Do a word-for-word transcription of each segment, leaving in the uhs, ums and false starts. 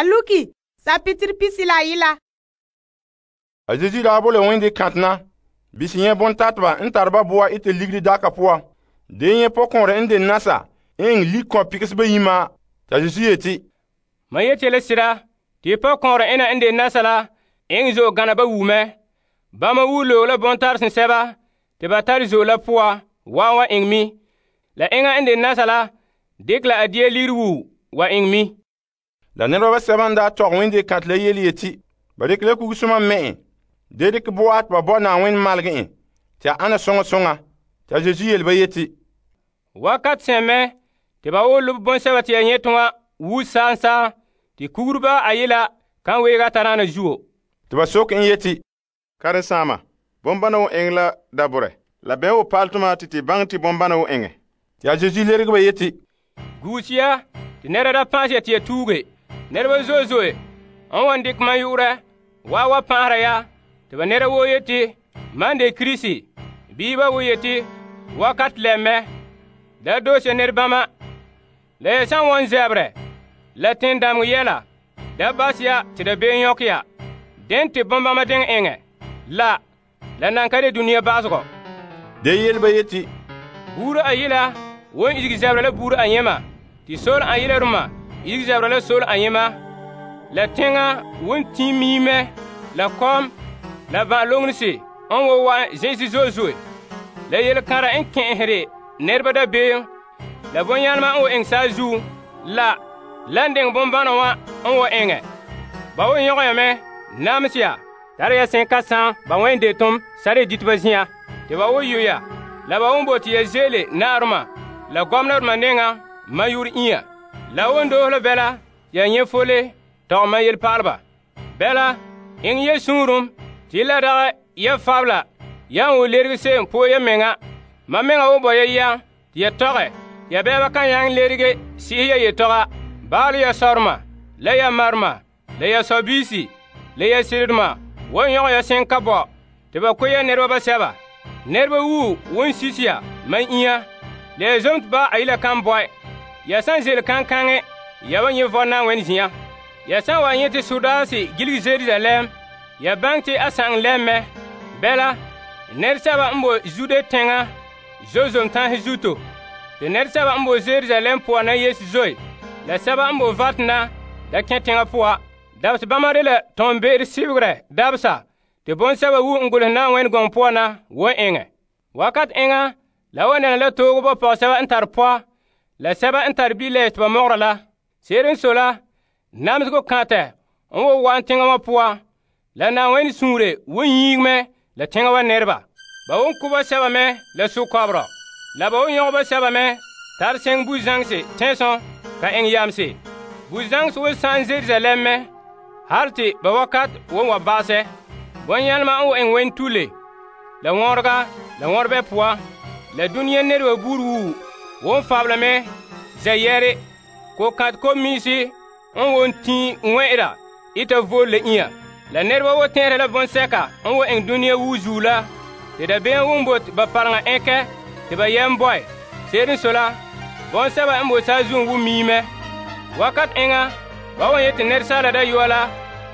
Aluki, sa pitir pisila ila. Azizi la bole wende kantna. Bisiyen bon tatwa, ntarba boa ite ligri daka poa. Denye pokonre nde nasa. En li kompikisbe yima. Tazizi eti. Maye tele sira. Ti pokonre ena nde nasa la. En zo ganaba wume. Bama wulo la bon tar sin seba. Te batari zo la poa. Wawa engmi. La enga nde nasa la. Dekla adie liru wa engmi. La neroba sevanda tok wende katle yeli eti. Badik le kukusuma me. Dedik boat ba bona wen malgin. Tia ana songa songa. Tia Jésus el bayeti. Wakat seme. Te ba o lub bon sewa tia nyetunga. Wu sansa. Ti kuruba ayela. Kan wega tarana juo. Te ba sok en yeti. Karen sama. Bombana o eng la dabore. La ben o paltuma titi bangti bombana o enge. Tia Jésus lerik bayeti. Gousia. Ti nerada panche tia touge. Nerba zozoe. Anwan dik mayure. Wawa panraya. Teba nera wo yeti, mande krisi, biba wo yeti, wakat leme, da doshe nerbama, la yesan wan zebre, la tindam yela, da basya te da ben yokya, den te bombama den enge, la, la nankade dunia basgo. De yelba yeti, buru ayila, won izgi zebre la buru ayema, ti sol ayila ruma, izgi zebre la sol ayema, la tenga won timime, la kom, la valongnisi on wo wa Jésus zozue la yel kara en kenhre nerba da be la bonyanma o en saju la landing bombana wa on wo enge ba wo yogo yame namsia tare cinq cents ba wende tom sare ditbazia te ba wo yuya la ba wombo ti yele narma la gomnar manenga mayur iya la wondo la bela ya nyefole to mayel parba bela en yesurum ti la da ya fabla ya o lergise po ya menga ma menga o boya ya ya tore ya beba kan yang lerige si ya ya tore bal ya sarma la ya marma la ya sabisi la ya sirma won yo ya sen kabo te ba ko ya nerba ba seba nerba wu won sisia man iya le zont ba ayla kan boy ya san zel kan kan ya won yo vona won sia ya san wa yete sudasi gilgi zeri zalem ya banki asang leme bela nersaba mbo jude tenga jozom tan hizuto de nersaba mbo Jerusalem po na Yesu zoi la saba mbo vatna da kentenga poa dabs bamare la tombe sibgre dabsa de bon saba wu ngul na wen gon po na wo enga wakat enga la wona la to go po saba antar poa la saba antar bile to morala serin sola namis go kata on wo wantinga ma poa la na wen sure won yigme la tenga wa nerba ba won kuba saba me la su kobro la ba won yoba saba me tar seng bu jangse tenson ka eng yamse bu jang so san Jerusalem harti ba wakat won wa base won yalma o en wen tule la worga la worbe poa la dunia nerwa buru won fablame zayere ko kat ko misi on won ti wera ita vole iya la nerba wo tẽere la bõn-sɛka n wa eng dũniyã wuu la tɩ da bee wʋmbot ba parengã ẽkɛ tɩ ba yɛm bɔe seed n sola bõn-sɛba n bosa a zũ n wʋ miime wakat ẽngã ba wa yetɩ nersaala da yoa la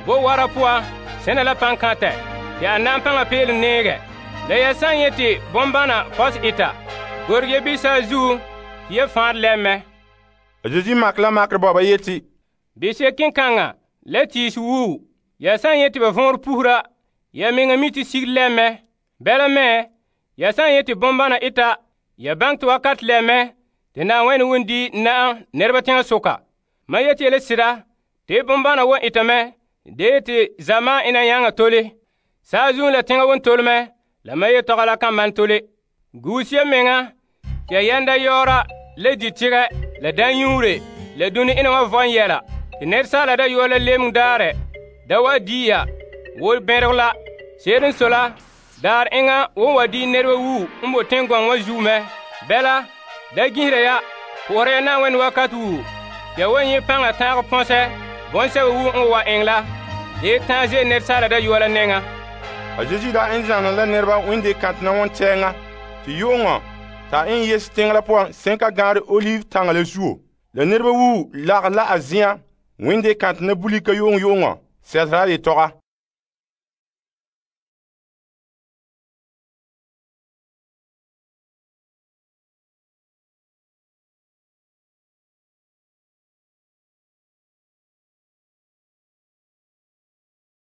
bo wara puã sẽna la pãn kãtɛ tɩ a na n pãngã peel neegɛ la ya sã n yetɩ bõn-bãna pɔs ita gorg ye bisa a zuu tɩ ye fãad lɛmmɛ a zeezi mak la makr ba yetɩ bɩ kẽn-kãngã la tiis wuu ya san yeti ba vɔr puhra ya menga miti sig lɛmɛ bɛla mɛ ya san yeti bɔmbana ita ya bãng tɩ wakat lɛmɛ tɩ na n wẽn wẽndi na'am nerba tẽngã soka ma yetɩ yele sɩda tɩ bɔmbana wa itame dee tɩ zama ina yãngã tole saa zũu la tẽngã wẽn tolmɛ la ma yetɔga la kan man tole guus ya menga tɩ ya yãnda yaoora la di tɩgɛ la dãn yũure la dũni ina wã vɔn yɛla tɩ nersaala da yoa la lemg daarɛ da wa diya wo berla serin sola dar enga wo wadi nerwa wu mbo tengon wa jume bela da gihre ya hore na wen wakatu ya wonye panga ta ponse bonse wu on wa engla e tanje ner sala da yola nenga a jiji da enjan la nerba winde kat na won tenga ti yonga ta en yes tenga la point cinq gare olive tanga le jour le nerba wu la la azia Winde kat ne buli ke yong yongo, sedra de tora.